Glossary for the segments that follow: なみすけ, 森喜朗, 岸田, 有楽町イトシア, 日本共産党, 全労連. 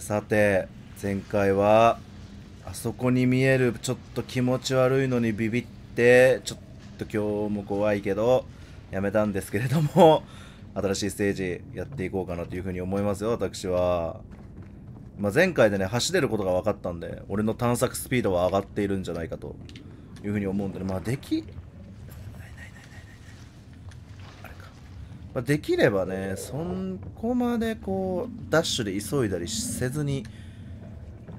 さて前回はあそこに見えるちょっと気持ち悪いのにビビってちょっと今日も怖いけどやめたんですけれども、新しいステージやっていこうかなというふうに思いますよ、私は。まあ、前回でね、走れることが分かったんで、俺の探索スピードは上がっているんじゃないかというふうに思うんで、ね、まあ、できればね、そこまでこう、ダッシュで急いだりせずに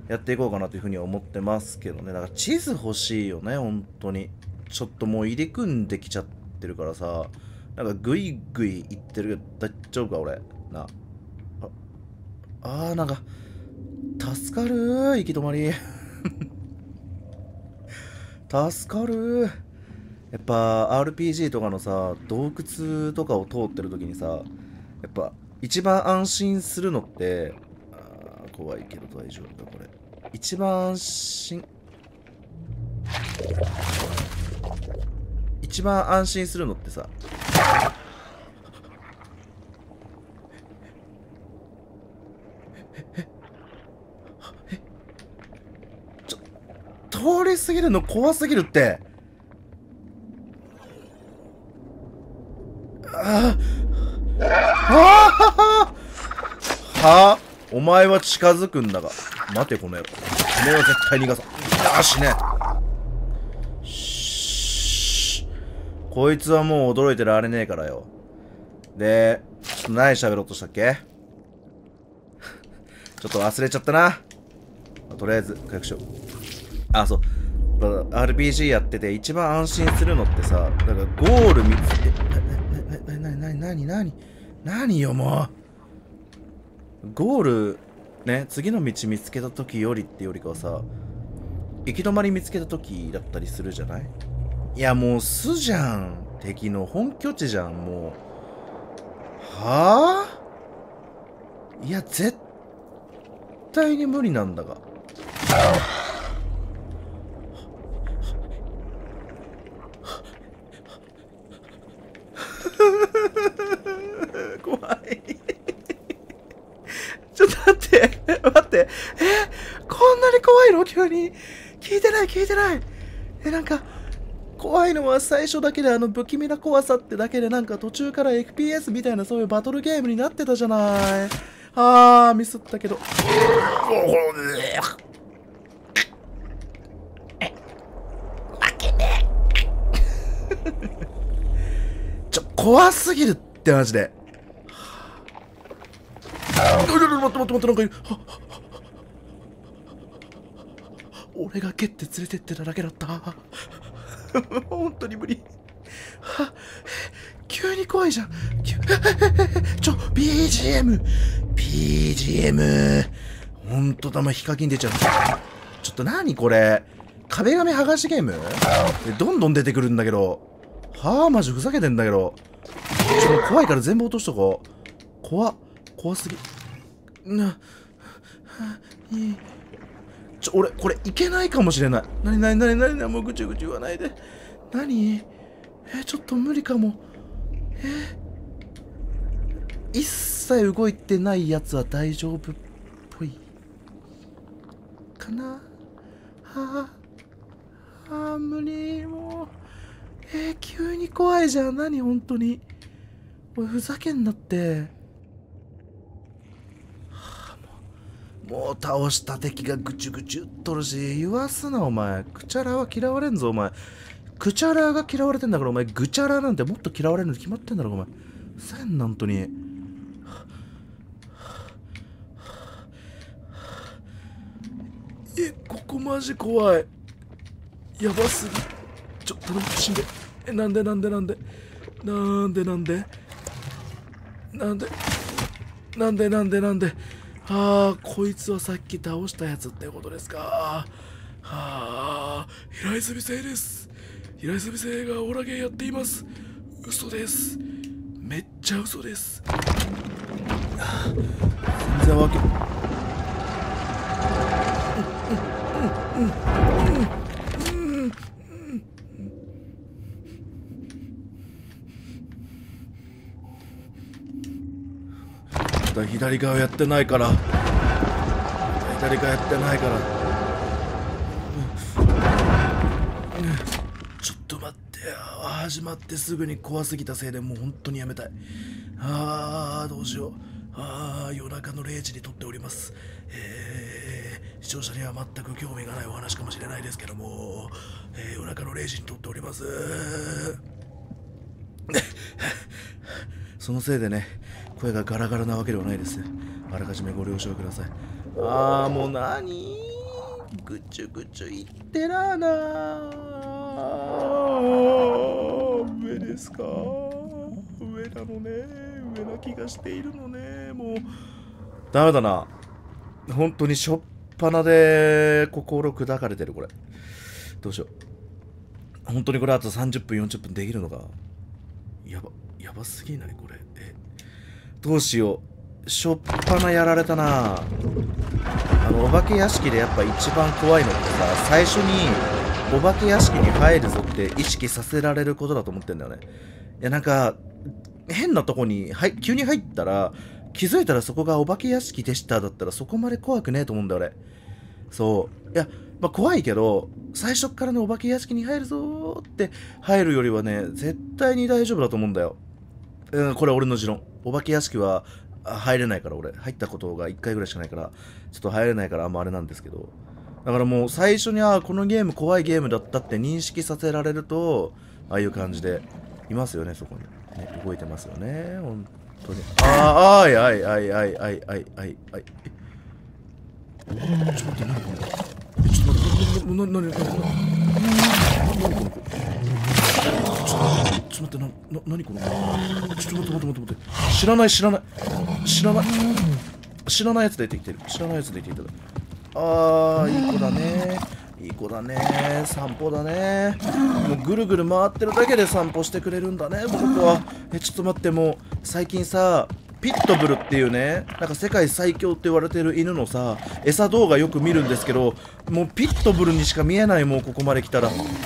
やっていこうかなというふうに思ってますけどね。だから地図欲しいよね、本当に。ちょっともう入り組んできちゃってるからさ、なんかグイグイ行ってるけど、大丈夫か、俺。な。なんか、助かるー、行き止まり。助かるー。やっぱ RPG とかのさ、洞窟とかを通ってる時にさ、やっぱ一番安心するのって、怖いけど大丈夫か、これ。一番安心。一番安心するのってさ、通り過ぎるの怖すぎるって。はあ、お前は近づくんだが、待てこの野郎、お前は絶対逃がさん。死ね。こいつはもう驚いてられねえからよ。で、ちょっと何喋ろうとしたっけ。ちょっと忘れちゃったな。とりあえず回復しよう。そう。RPG やってて一番安心するのってさ、だからゴール見つけて、何よもう。ゴール、ね、次の道見つけた時よりってよりかはさ、行き止まり見つけた時だったりするじゃない。いや、もう巣じゃん。敵の本拠地じゃん、もう。はぁ？いや、絶対に無理なんだが。怖い。ちょっと待って、こんなに怖いの？急に。聞いてない。なんか、怖いのは最初だけで、不気味な怖さってだけで、なんか途中から FPS みたいな、そういうバトルゲームになってたじゃない。ミスったけど。怖すぎるってマジで。待って、なんかいる。俺が蹴って連れてってただけだった。本当に無理。急に怖いじゃん。BGM。ほんとだ、ま、ヒカキン出ちゃう。ちょっと何これ。壁紙剥がしゲーム？どんどん出てくるんだけど。マジふざけてんだけど。ちょっと怖いから全部落としとこう。怖すぎ。俺、これ、いけないかもしれない。なに、もうぐちゅぐちゅ言わないで。なに？ちょっと無理かも。一切動いてないやつは大丈夫っぽい。かな？無理、もう。急に怖いじゃん。なに、ほんとに。おい、ふざけんなって。もう倒した敵がぐちゅぐちゅっとるし、言わすな、お前。クチャラは嫌われんぞ、お前。クチャラが嫌われてんだから、お前、グチャラなんてもっと嫌われるに決まってんだろ、お前。せんなんとに。ここマジ怖い。やばすぎ。ちょっと待って、死んで。なんで。こいつはさっき倒したやつってことですか。平泉星です。平泉星がオラゲーやっています。嘘です。めっちゃ嘘です。全然わけ。左側やってないから誰かやってないから、ちょっと待ってよ、始まってすぐに怖すぎたせいでもう本当にやめたい。どうしよう。夜中の0時に撮っております。視聴者には全く興味がないお話かもしれないですけども、夜中の0時に撮っております。そのせいでね、声がガラガラなわけではないです。あらかじめご了承ください。もう何ぐちゅぐちゅ言ってらーなー。上ですか？上なのね。上な気がしているのね。もうダメだな、本当にしょっぱなで心砕かれてる。これどうしよう。本当にこれあと30分40分できるのか。やばすぎないこれ。どうしよう、しょっぱなやられたな。お化け屋敷でやっぱ一番怖いのってさ、最初にお化け屋敷に入るぞって意識させられることだと思ってんだよね。いやなんか変なとこに急に入ったら、気づいたらそこがお化け屋敷でしただったらそこまで怖くねえと思うんだよ俺。そういや、まあ、怖いけど最初からね、お化け屋敷に入るぞーって入るよりはね、絶対に大丈夫だと思うんだよ。これ俺の持論。お化け屋敷は入れないから、俺入ったことが1回ぐらいしかないからちょっと入れないからあんまあれなんですけど、だからもう最初にこのゲーム怖いゲームだったって認識させられると、ああいう感じでいますよね、そこに。ね、動いてますよね、本当に。はい。ちょっと待って、何これ。ちょっと待って、何これ。ちょっと待って。知らないやつ出てきてる。いい子だね。散歩だね。もうぐるぐる回ってるだけで散歩してくれるんだね、僕は。ちょっと待って、もう最近さ、ピットブルっていうね、なんか世界最強って言われてる犬のさ、餌動画よく見るんですけど、もうピットブルにしか見えない。もうここまで来たら筋肉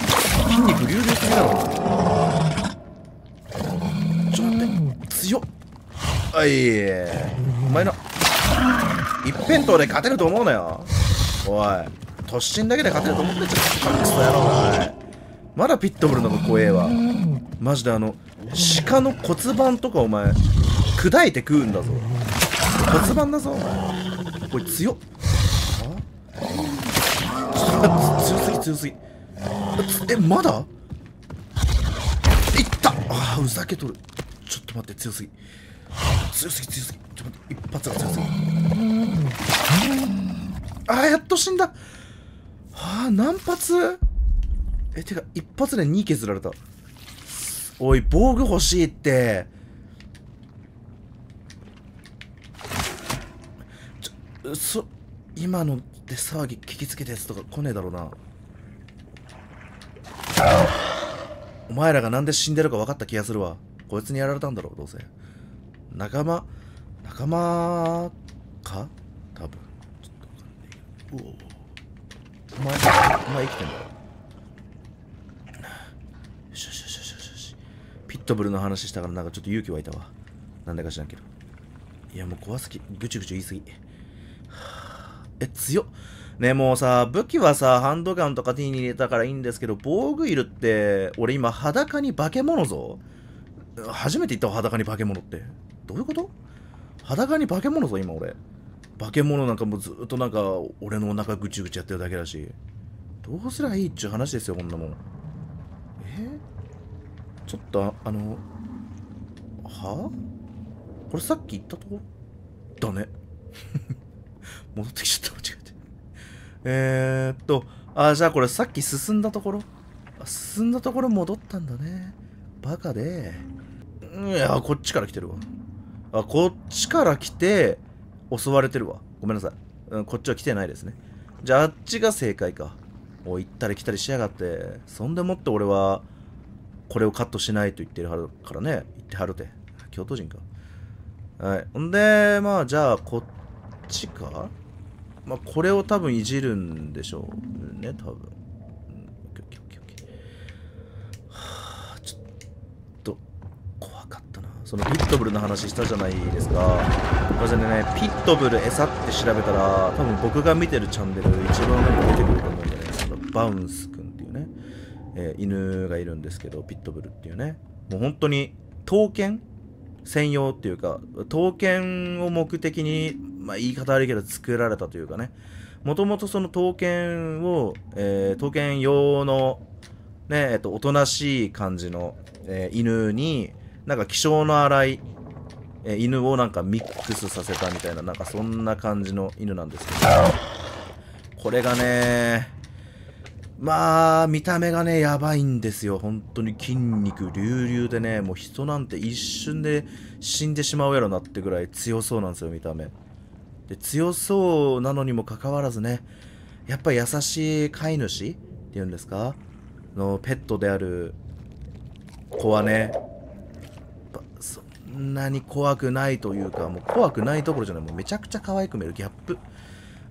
隆々すぎだろ。ちょっと待って、強っ。お前の一辺倒で勝てると思うなよ、おい。突進だけで勝てると思ってんじゃん、クソ野郎。まだピットブルの方が怖えわマジで。鹿の骨盤とかお前砕いて食うんだぞ。骨盤だぞお前、これ強っ。強すぎ。まだいった。ふざけとる。ちょっと待って、強すぎ。ちょっと待って、一発が強すぎ。やっと死んだ。何発？てか、一発で2削られた。おい、防具欲しいって。今ので騒ぎ聞きつけたやつとか来ねえだろうな。お前らがなんで死んでるか分かった気がするわ。こいつにやられたんだろう、どうせ。仲間か？多分。ちょっと分かんないけど。お前生きてんだよ。よし。ピットブルの話したからなんかちょっと勇気湧いたわ。なんだか知らんけど。いやもう怖すぎ。ぐちゅぐちゅ言いすぎ。強っ。ねえもうさ、武器はさ、ハンドガンとか手に入れたからいいんですけど、防具いるって、俺今裸に化け物ぞ。初めて言ったわ、裸に化け物って。どういうこと？裸に化け物ぞ、今俺。化け物なんかもうずっとなんか俺のお腹ぐちゅぐちゅやってるだけだし、どうすりゃいいっちゅう話ですよこんなもん。ちょっとはこれさっき言ったとこだね。戻ってきちゃった、間違えて。じゃあこれさっき進んだところ、戻ったんだね。バカで。いやこっちから来てるわ。こっちから来て襲われてるわ。ごめんなさい。こっちは来てないですね。じゃああっちが正解か。行ったり来たりしやがって。そんでもって俺は、これをカットしないと言ってるはるからね。言ってはるて。京都人か。ほんで、まあじゃあこっちか。まあこれを多分いじるんでしょうね、多分。ちょっと、怖かったな。そのピットブルの話したじゃないですか。これでね、ピットブル餌って調べたら、多分僕が見てるチャンネル一番上に出てくると思うんでね、バウンスくんっていうね、犬がいるんですけど、ピットブルっていうね、もう本当に闘犬専用っていうか、闘犬を目的に、まあ言い方悪いけど作られたというかね、もともとその闘犬を、闘犬用のね、おとなしい感じの、犬に、なんか気性の荒い、犬をなんかミックスさせたみたいな、なんかそんな感じの犬なんですけど、これがね、まあ、見た目がね、やばいんですよ。本当に筋肉隆々でね、もう人なんて一瞬で死んでしまうやろなってぐらい強そうなんですよ、見た目。で、強そうなのにもかかわらずね、やっぱ優しい飼い主っていうんですかのペットである子はね、そんなに怖くないというか、もう怖くないところじゃない、もうめちゃくちゃ可愛く見えるギャップ。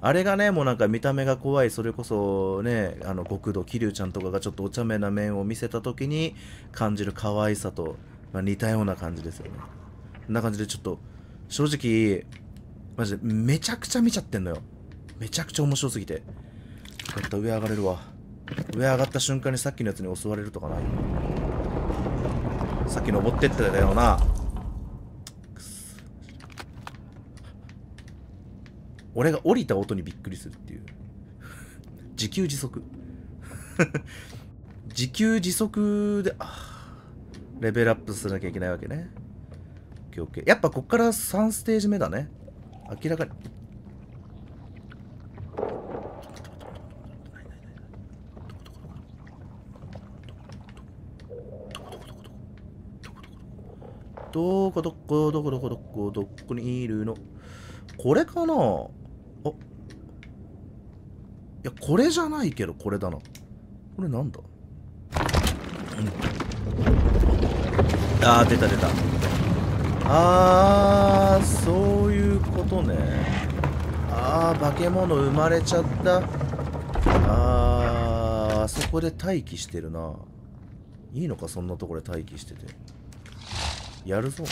あれがね、もうなんか見た目が怖い、それこそね、極道桐生ちゃんとかがちょっとお茶目な面を見せた時に感じる可愛さと、まあ、似たような感じですよね。こんな感じでちょっと、正直、マジでめちゃくちゃ見ちゃってんのよ。めちゃくちゃ面白すぎて。よかった、上上がれるわ。上上がった瞬間にさっきのやつに襲われるとかない。さっき登ってってたよな。俺が降りた音にびっくりするっていう自給自足自給自足でレベルアップすなきゃいけないわけね。オッケーオッケー。やっぱこっから3ステージ目だね、明らかに。どこどこどこどこどこどこにいるの、これかなあ。いや、これじゃないけど、これだな。これなんだ、うん、あー、出た出た。あー、そういうことね。あー、化け物生まれちゃった。あー、あそこで待機してるな。いいのか、そんなところで待機してて。やるぞ。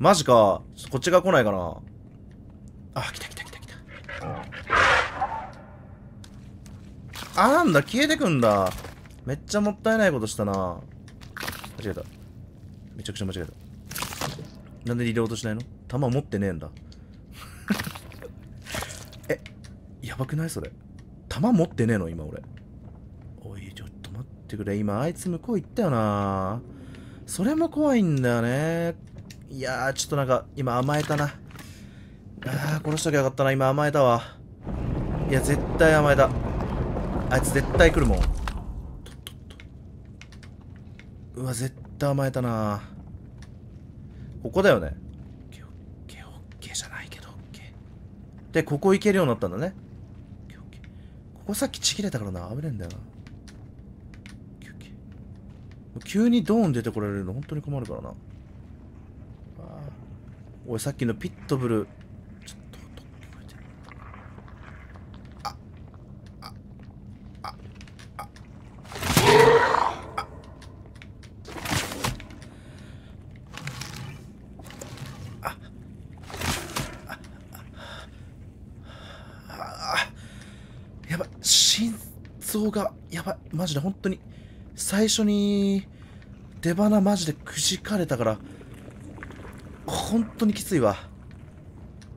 マジか。こっちが来ないかな。あ、来た来た来た来た。あ、なんだ、消えてくんだ。めっちゃもったいないことしたな。間違えた。めちゃくちゃ間違えた。なんでリロードしないの、弾持ってねえんだ。え、やばくないそれ。弾持ってねえの今俺。おい、ちょっと待ってくれ。今、あいつ向こう行ったよな。それも怖いんだよね。いやー、ちょっとなんか、今甘えたな。あー、殺しときゃよかったな。今甘えたわ。いや、絶対甘えた。あいつ絶対来るもん。うわ、絶対甘えたな。ここだよね。オッケーオッケーオッケーじゃないけど、オッケー。で、ここ行けるようになったんだね。オッケーオッケー。ここさっきちぎれたからな。危ねえんだよな。オッケーオッケー。急にドーン出てこられるの、本当に困るからな。おい、さっきのピットブル、ちょっと聞こえてる。やばい、心臓がやばい。マジで本当に最初に出鼻マジでくじかれたから本当にきついわ。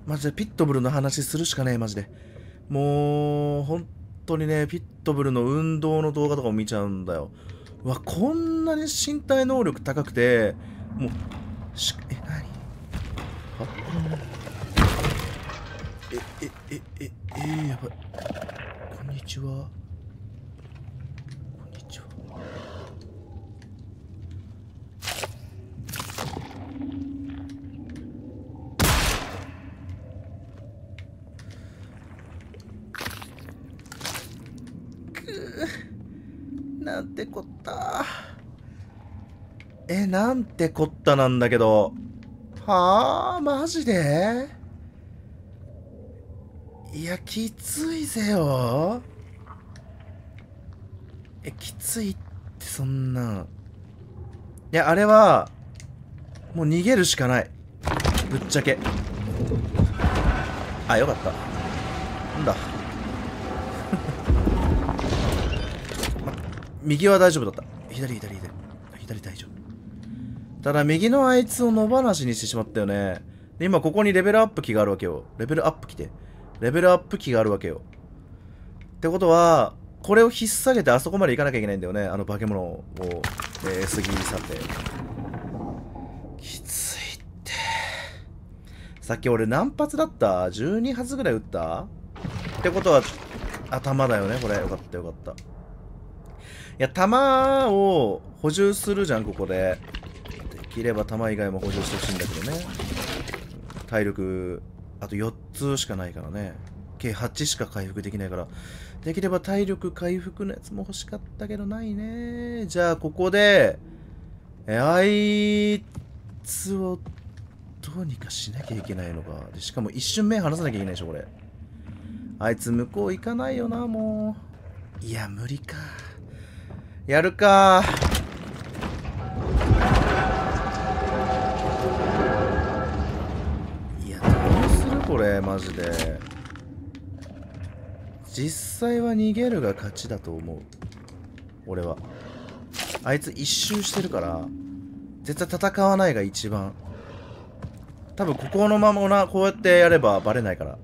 マジでピットブルの話するしかねえ、マジで。もう、本当にね、ピットブルの運動の動画とかも見ちゃうんだよ。うわ、こんなに身体能力高くて、もう、え、なに？やばい。こんにちは。なんてこった。なんてこったなんだけど。はあ、マジでいや、きついぜよ。きついってそんな。いや、あれは、もう逃げるしかない。ぶっちゃけ。あ、よかった。なんだ。右は大丈夫だった。左大丈夫。ただ、右のあいつを野放しにしてしまったよね。で、今ここにレベルアップ機があるわけよ。レベルアップ機があるわけよ。ってことは、これを引っ提げてあそこまで行かなきゃいけないんだよね。あの化け物を、過ぎ去って。きついって。さっき俺何発だった ?12 発ぐらい撃ったってことは、頭だよね、これ。よかった、よかった。いや、弾を補充するじゃん、ここで。できれば弾以外も補充してほしいんだけどね。体力、あと4つしかないからね。計8しか回復できないから。できれば体力回復のやつも欲しかったけどないね。じゃあ、ここで、あいつをどうにかしなきゃいけないのか。でしかも一瞬目離さなきゃいけないでしょ、これ。あいつ向こう行かないよな、もう。いや、無理か。やるか。いや、どうするこれ、マジで。実際は逃げるが勝ちだと思う。俺は。あいつ一周してるから、絶対戦わないが一番。多分ここのままな、こうやってやればバレないから。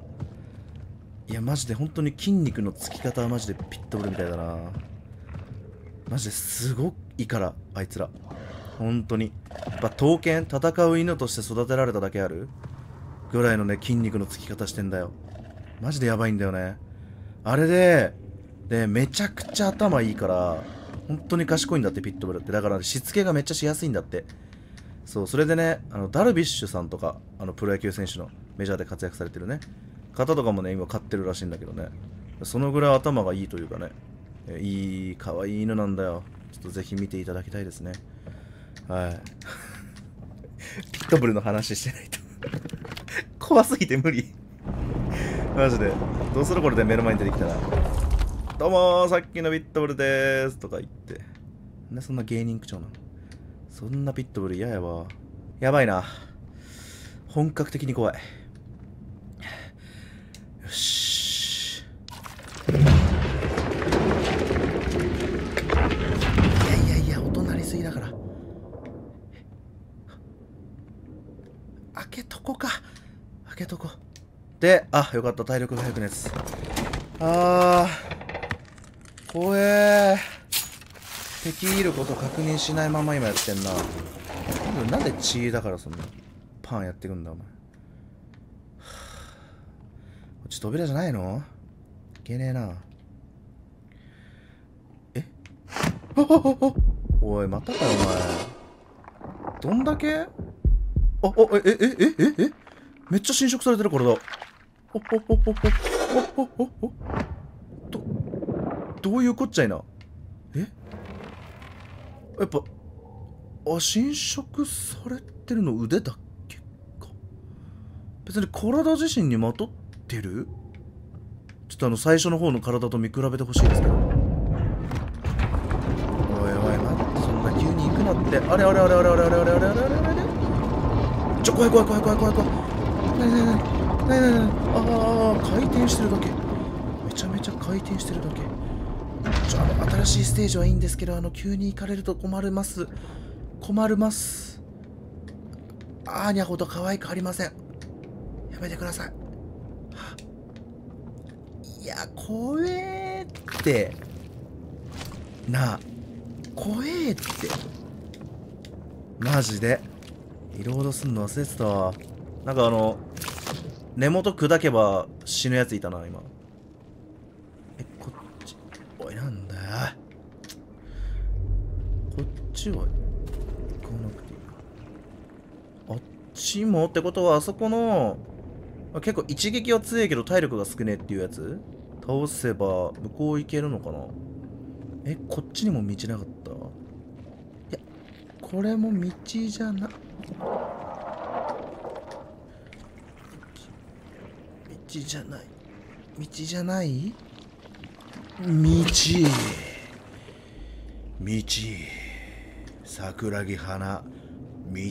いや、マジで本当に筋肉のつき方はマジでピットボールみたいだな。マジですごいから、あいつら。本当に。やっぱ刀剣、戦う犬として育てられただけあるぐらいのね、筋肉のつき方してんだよ。マジでやばいんだよね。あれで、めちゃくちゃ頭いいから、本当に賢いんだって、ピットブルって。だから、しつけがめっちゃしやすいんだって。そう、それでね、ダルビッシュさんとか、プロ野球選手のメジャーで活躍されてるね、方とかもね、今飼ってるらしいんだけどね。そのぐらい頭がいいというかね、いい、可愛い犬なんだよ。ちょっとぜひ見ていただきたいですね。はい。ピットブルの話してないと。怖すぎて無理。マジで。どうするこれで目の前に出てきたら。どうもー、さっきのピットブルでーすとか言って。なんでそんな芸人口調なの？そんなピットブル嫌やわ。やばいな。本格的に怖い。よし。いやいやいや、音鳴りすぎだから。開けとこか。開けとこ。で、あ、よかった。体力が回復のやつ。あー。怖えー。敵いること確認しないまま今やってんな。なんで血だからそんな。パンやってくんだ、お前。こっち扉じゃないの？いけねえな。え？おい、またかよ、お前。どんだけ？あ、あ、えめっちゃ侵食されてる、これだ。どういうこっちゃいな。え？やっぱ、あ、侵食されてるの腕だっけか。別に体自身にまとってる？ちょっと最初の方の体と見比べてほしいですけど。おいおい、待って、そんな急に行くなって。あれあれあれあれあれあれあれあれあれあれあれ。ちょ、怖い怖い怖い怖い怖い怖い。なに。ああ、回転してるだけ。めちゃめちゃ回転してるだけ。ちょ、新しいステージはいいんですけど、急に行かれると困ります。困ります。あーにゃほど可愛くありません。やめてください。いや、怖えって。なあ、怖えって。マジで。色々すんの忘れてたわ。なんか根元砕けば死ぬやついたな、今。え、こっち。おい、なんだよ。こっちは行かなくていいな。あっちもってことは、あそこの、結構一撃は強いけど体力が少ねえっていうやつ倒せば向こう行けるのかな。え、こっちにも道なかった？いや、これも道じゃな。じゃない。道じゃない道桜木花道。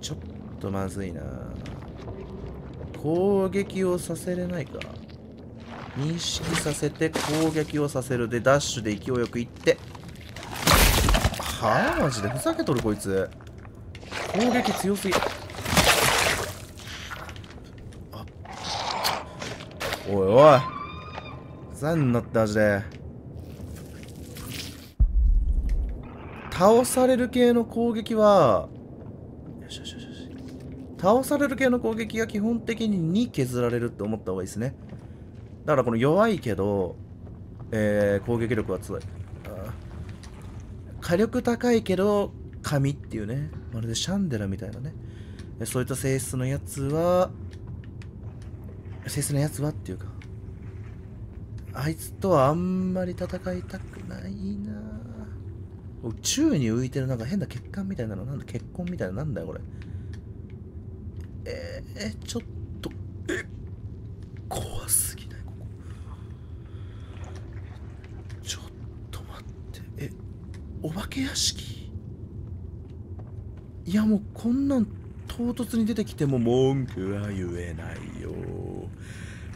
ちょっとまずいな。攻撃をさせれないか。認識させて攻撃をさせる。でダッシュで勢いよくいって。はあ、マジでふざけとるこいつ。攻撃強すぎ。あ、おいおい、ふざんなってマジで。倒される系の攻撃は倒される系の攻撃が基本的に2削られるって思った方がいいですね。だからこの弱いけど、攻撃力は強い。火力高いけど紙っていうね、まるでシャンデラみたいなね、そういった性質のやつはっていうか、あいつとはあんまり戦いたくないな。宙に浮いてるなんか変な血管みたいなの、なんだ血痕みたいな、なんだよこれ。ちょっと怖すぎない？ここちょっと待って、お化け屋敷。いやもうこんなん唐突に出てきても文句は言えないよ。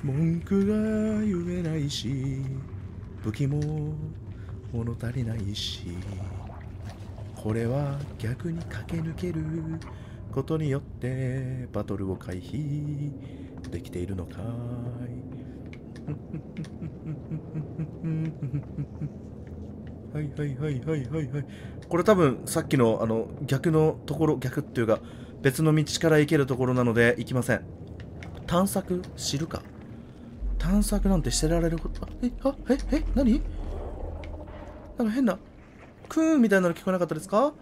文句が言えないし武器も物足りないし、これは逆に駆け抜けることによってバトルを回避できているのかい。はいはいはいはいはいはい。これ多分さっきの逆のところ、逆っていうか別の道から行けるところなので行きません。探索知るか。探索なんてしてられること。何？変なクーンみたいなの聞こえなかったですか？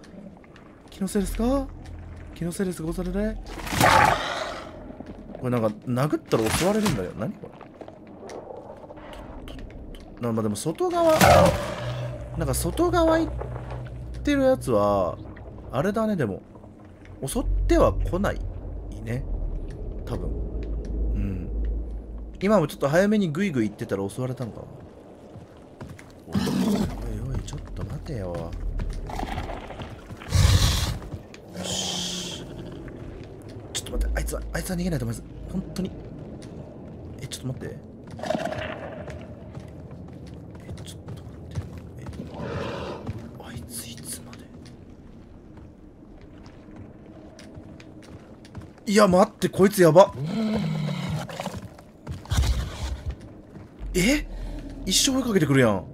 気のせいですか？気のせいですござるで。これなんか殴ったら襲われるんだよ。何これ。まあでも外側、なんか外側行ってるやつはあれだね。でも襲っては来ないね多分。うん、今もちょっと早めにグイグイ行ってたら襲われたのかな。おいおいちょっと待てよ。あいつは逃げないとまず本当に。ちょっと待って。あいついつまで。いや待って、こいつやば。一生追いかけてくるやん。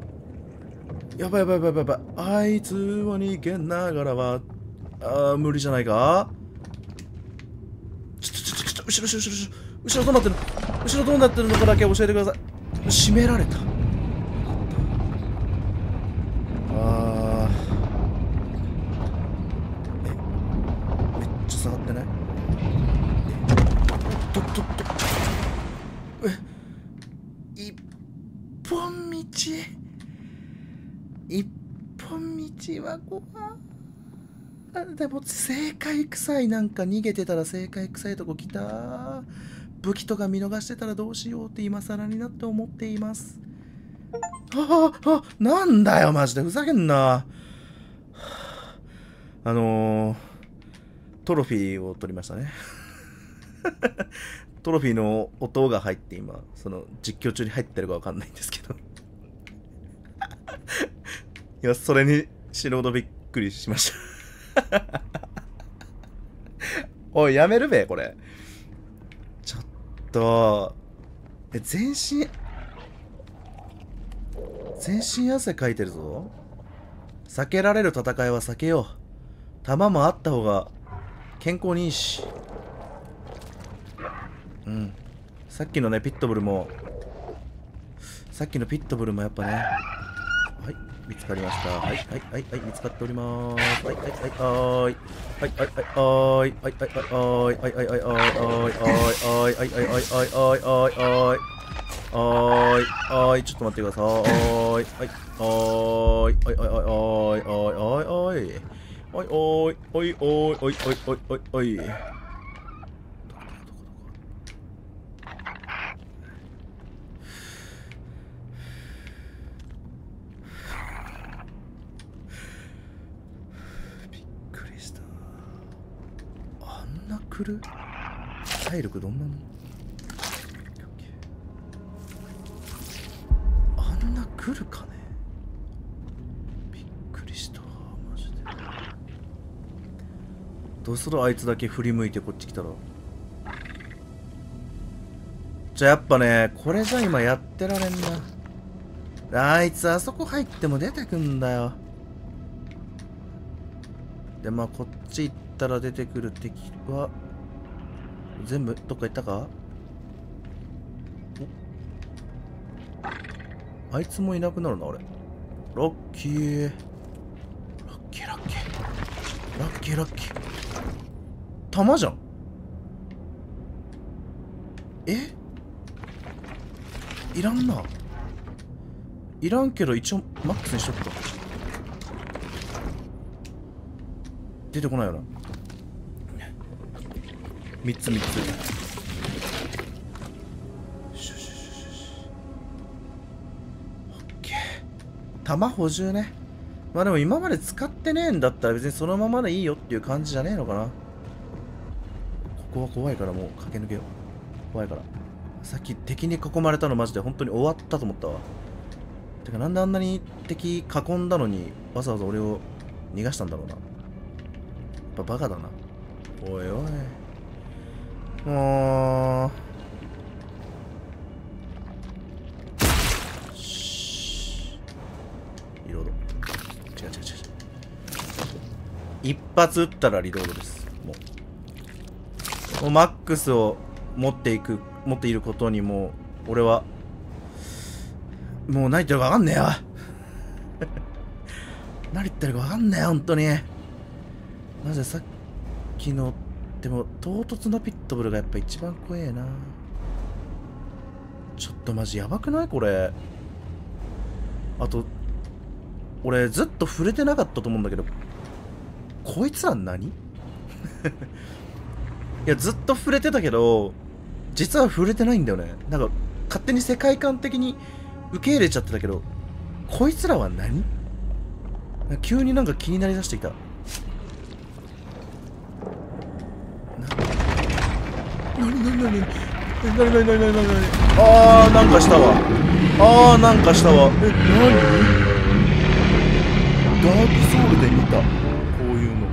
やばいやばいやばいやばい。あいつは逃げながらは無理じゃないか。後ろどうなってるの？後ろどうなってるのかだけ教えてください。閉められた。あー、めっちゃ下がってない？一本道、一本道は怖い。でも正解臭い。なんか逃げてたら正解臭いとこ来た。武器とか見逃してたらどうしようって今更になって思っています。なんだよマジでふざけんな。トロフィーを取りましたね。トロフィーの音が入って今その実況中に入ってるかわかんないんですけど。いやそれに死ぬほどびっくりしました。おいやめるべこれ。ちょっと全身汗かいてるぞ。避けられる戦いは避けよう。弾もあった方が健康にいいし。うん、さっきのねピットブルもやっぱね、見つかりました。はい、見つかっておりまーす。はい、ちょっと待ってくださーい。送る体力どんなの？あんな来るかね。びっくりしたマジで。どうするあいつだけ振り向いてこっち来たら。じゃあやっぱねこれじゃ今やってられんな。あいつあそこ入っても出てくんだよ。でまあこっち行ったら出てくる敵は全部どっか行ったか。おあいつもいなくなるな。あれラッキーラッキーラッキーラッキーラッキー弾じゃん。えいらんないらんけど一応マックスにしとくか。出てこないよな。3つオッケー弾補充ね。まあでも今まで使ってねえんだったら別にそのままでいいよっていう感じじゃねえのかな。ここは怖いからもう駆け抜けよう。怖いから。さっき敵に囲まれたのマジで本当に終わったと思ったわ。てかなんであんなに敵囲んだのにわざわざ俺を逃がしたんだろうな。バカだな。おいおいもうしリロード。違う一発撃ったらリロードです。もうマックスを持っていることにもう俺はもう何言ってるか分かんねえよ何言ってるか分かんねえよ本当にマジで。さっきのでも唐突なピットブルがやっぱ一番怖えな。ちょっとマジやばくないこれ。あと俺ずっと触れてなかったと思うんだけどこいつら何いやずっと触れてたけど実は触れてないんだよね。なんか勝手に世界観的に受け入れちゃってたけどこいつらは何。急になんか気になりだしてきた。なにあーなんかしたわ。え何ダークソウルで見たこういうの。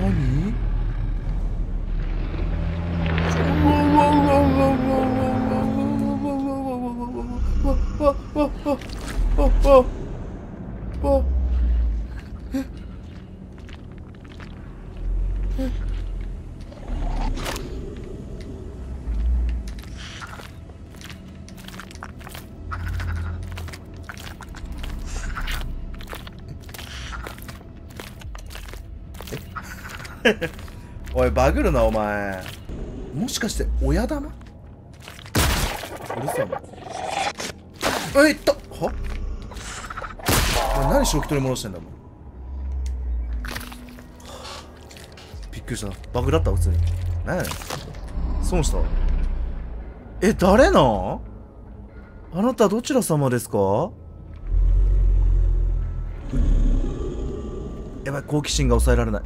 何おいバグるなお前。もしかして親玉うるさいお前。えいったは何正気取り戻してんだもん。びっくりしたバグだった普通に。何やねん損した。え誰なんあなたどちら様ですか。やばい好奇心が抑えられない。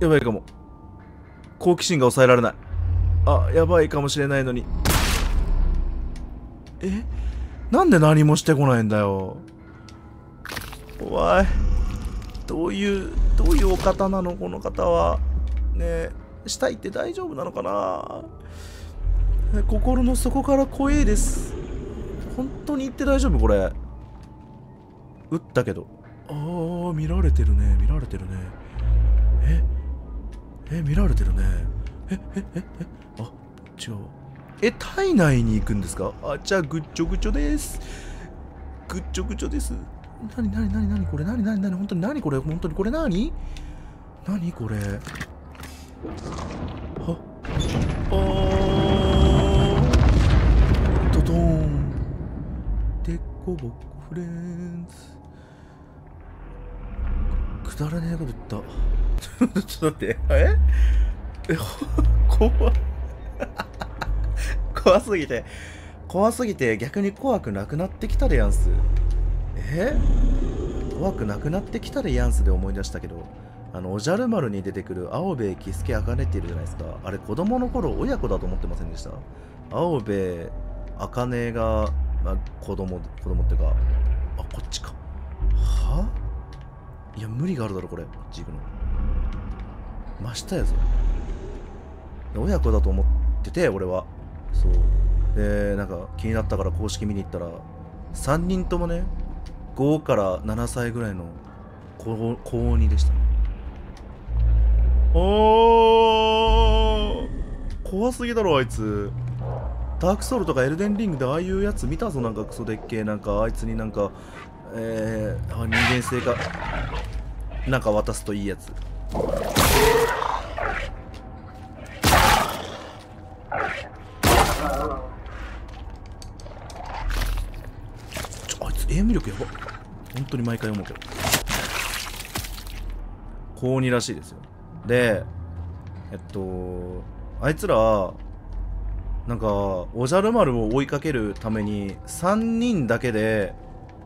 やばいかも。好奇心が抑えられない。あ、やばいかもしれないのに。え？なんで何もしてこないんだよ。怖い。どういうお方なのこの方は。ねえ、したいって大丈夫なのかな。心の底から怖いです。本当に言って大丈夫これ。撃ったけど。ああ、見られてるね。見られてるね。あ、違う。体内に行くんですか。あ、じゃあ、ぐっちょぐちょです。なに本当になにこれはあードドーンでっこぼっこフレンズ。くだらねえこと言った。ちょっと待って、怖すぎて逆に怖くなくなってきたでやんす。怖くなくなってきたでやんすで思い出したけど、おじゃる丸に出てくる青べえキスケあかねっているじゃないですか。あれ子供の頃親子だと思ってませんでした？青べえあかねが、まあ、子供ってか、あ、こっちか。はいや無理があるだろこれ。こっち行くの真下やぞ。親子だと思ってて俺は。そうでなんか気になったから公式見に行ったら3人ともね5から7歳ぐらいの高2でした。おー怖すぎだろあいつ。ダークソウルとかエルデンリングでああいうやつ見たぞ。なんかクソでっけえなんかあいつになんか人間性がなんか渡すといいやつ。ゲーム力やば。本当に毎回思うけど。高2らしいですよ。で、あいつら、なんか、おじゃる丸を追いかけるために、3人だけで、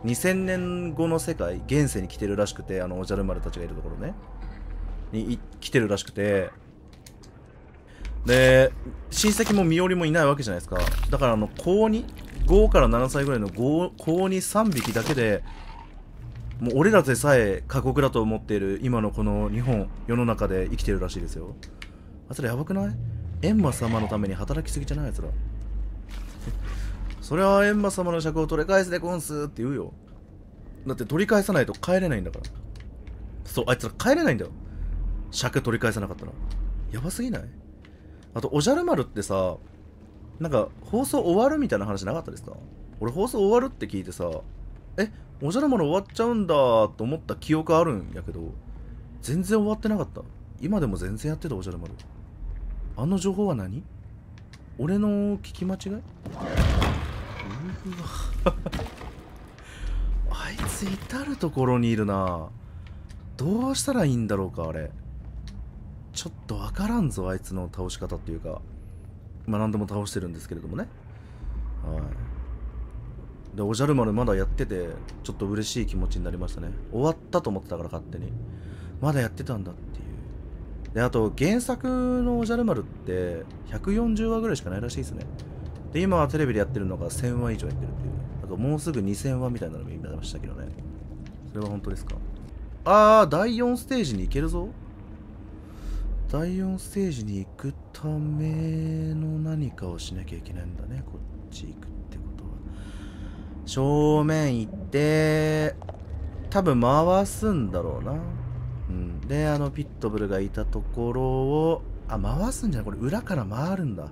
2000年後の世界、現世に来てるらしくて、おじゃる丸たちがいるところね。に、来てるらしくて。で、親戚も身寄りもいないわけじゃないですか。だから、高2?5から7歳ぐらいの子に3匹だけでもう俺らでさえ過酷だと思っている今のこの日本世の中で生きてるらしいですよ。あいつらやばくない？エンマ様のために働きすぎじゃないあいつら。そりゃエンマ様の尺を取り返すでゴンスって言うよ。だって取り返さないと帰れないんだから。そうあいつら帰れないんだよ尺取り返さなかったら。やばすぎない？あとおじゃる丸ってさなんか放送終わるみたいな話なかったですか？俺放送終わるって聞いてさ、おじゃる丸終わっちゃうんだと思った記憶あるんやけど、全然終わってなかった。今でも全然やってたおじゃる丸。あの情報は何？俺の聞き間違い？あいつ至る所にいるな。どうしたらいいんだろうか、あれ。ちょっとわからんぞ、あいつの倒し方っていうか。まあ何でも倒してるんですけれどもね。はい。で、おじゃる丸まだやってて、ちょっと嬉しい気持ちになりましたね。終わったと思ってたから勝手に。まだやってたんだっていう。で、あと、原作のおじゃる丸って、140話ぐらいしかないらしいですね。で、今はテレビでやってるのが1000話以上やってるっていう。あと、もうすぐ2000話みたいなのも見ましたけどね。それは本当ですか？第4ステージに行けるぞ。第4ステージに行くための何かをしなきゃいけないんだね。こっち行くってことは。正面行って、多分回すんだろうな。うん。で、ピットブルがいたところを、回すんじゃないこれ、裏から回るんだ。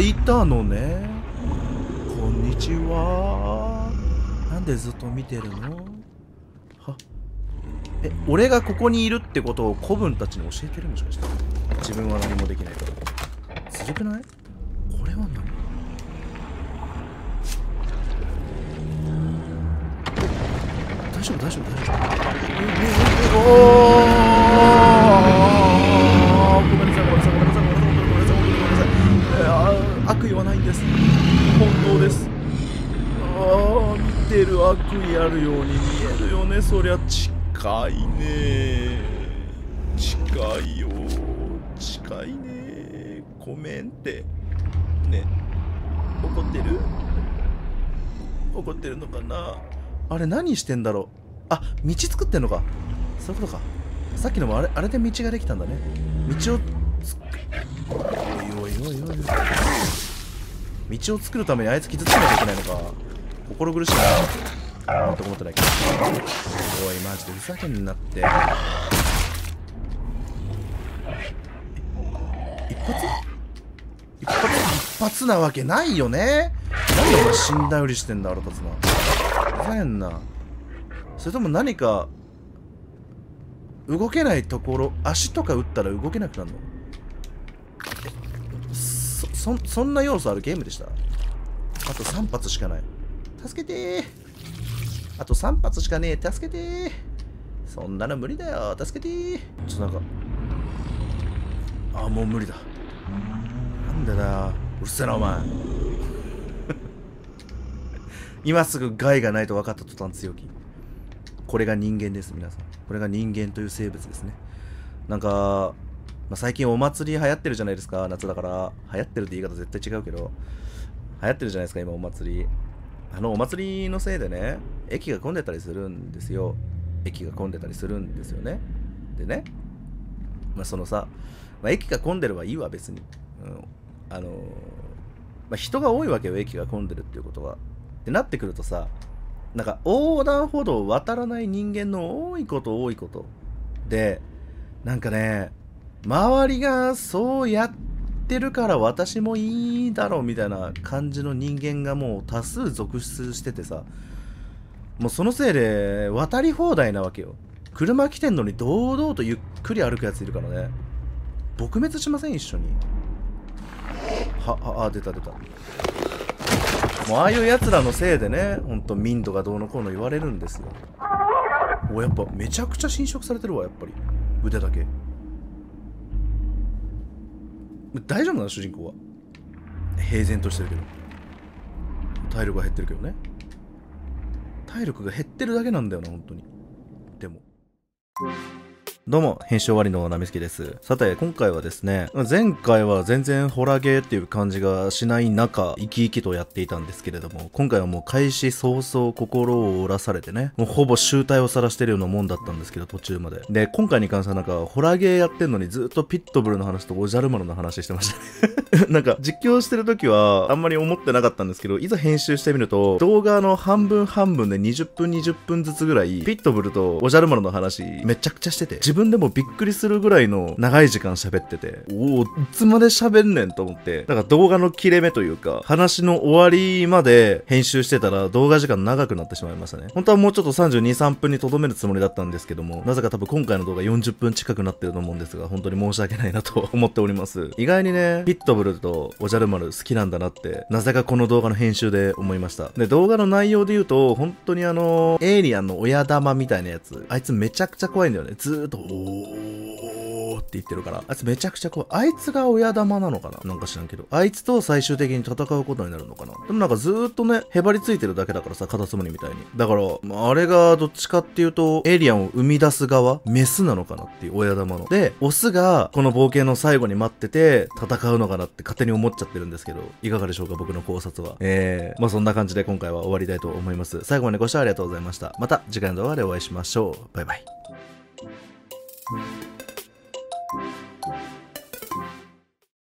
いたのね。こんにちは。なんでずっと見てるの？俺がここにいるってことを子分たちに教えてるもしかして。自分は何もできないから。ずるくない？これは何？大丈夫大丈夫大丈夫。ごめんなさいごめんなさいごめんなさいごめんなさい。悪意はないんです。本当です。見てる悪意あるように見えるよね。そりゃ近いね。近いよ。近いね。ごめんってね。怒ってる？怒ってるのかな。あれ何してんだろう。道作ってんのか。そういうことか。さっきのもあれで道ができたんだね。道をおいおいおいおい。道を作るためにあいつ傷つけなきゃいけないのか。心苦しいな。なんと思ってないけど。おい、マジでふざけんなって。一発？一発なわけないよね。なんでお前死んだふりしてんだ、腹立つな。ふざけんな。それとも何か、動けないところ、足とか打ったら動けなくなるの？そんな要素あるゲームでした？あと3発しかない。助けてー。あと3発しかねえ。助けてー。そんなの無理だよ。助けてー。ちょっとなんか。もう無理だ。なんなんでだよ。うるせえなお前。今すぐ害がないと分かった途端強気。これが人間です、皆さん。これが人間という生物ですね。なんか、最近お祭り流行ってるじゃないですか。夏だから。流行ってるって言い方絶対違うけど。流行ってるじゃないですか、今お祭り。あのお祭りのせいでね、駅が混んでたりするんですよ。駅が混んでたりするんですよね。でね、そのさ、駅が混んでればいいわ、別に。人が多いわけよ、駅が混んでるっていうことは。ってなってくるとさ、なんか横断歩道を渡らない人間の多いこと多いことで、なんかね、周りがそうやってるから私もいいだろうみたいな感じの人間がもう多数続出しててさ、もうそのせいで渡り放題なわけよ。車来てんのに堂々とゆっくり歩くやついるからね。撲滅しません一緒に。はあ、出た出た。もうああいうやつらのせいでね、ほんと民度がどうのこうの言われるんですよ。お、やっぱめちゃくちゃ侵食されてるわ、やっぱり。腕だけ。大丈夫なの主人公は。平然としてるけど。体力が減ってるけどね。体力が減ってるだけなんだよな、本当に。でも。どうも、編集終わりのナミスケです。さて、今回はですね、前回は全然ホラゲーっていう感じがしない中、生き生きとやっていたんですけれども、今回はもう開始早々心を折らされてね、もうほぼ醜態を晒してるようなもんだったんですけど、途中まで。で、今回に関してはなんか、ホラゲーやってんのにずっとピットブルの話とおじゃる丸の話してましたね。なんか、実況してる時はあんまり思ってなかったんですけど、いざ編集してみると、動画の半分半分で20分ずつぐらい、ピットブルとおじゃる丸の話、めちゃくちゃしてて、自分でもびっくりするぐらいの長い時間喋ってて、おお、いつまで喋んねんと思って、だから動画の切れ目というか、話の終わりまで編集してたら動画時間長くなってしまいましたね。本当はもうちょっと32、3分にとどめるつもりだったんですけども、なぜか多分今回の動画40分近くなってると思うんですが、本当に申し訳ないなと思っております。意外にね、ピットブルとおじゃる丸好きなんだなって、なぜかこの動画の編集で思いました。で、動画の内容で言うと、本当にエイリアンの親玉みたいなやつ、あいつめちゃくちゃ怖いんだよね。ずーっとおーって言ってるから、あいつめちゃくちゃ怖い。あいつが親玉なのかな、なんか知らんけど。あいつと最終的に戦うことになるのかな。でもなんかずーっとね、へばりついてるだけだからさ、カタツムリみたいに。だから、あれがどっちかっていうと、エイリアンを生み出す側、メスなのかなっていう親玉の。で、オスがこの冒険の最後に待ってて、戦うのかなって勝手に思っちゃってるんですけど、いかがでしょうか、僕の考察は。そんな感じで今回は終わりたいと思います。最後までご視聴ありがとうございました。また次回の動画でお会いしましょう。バイバイ。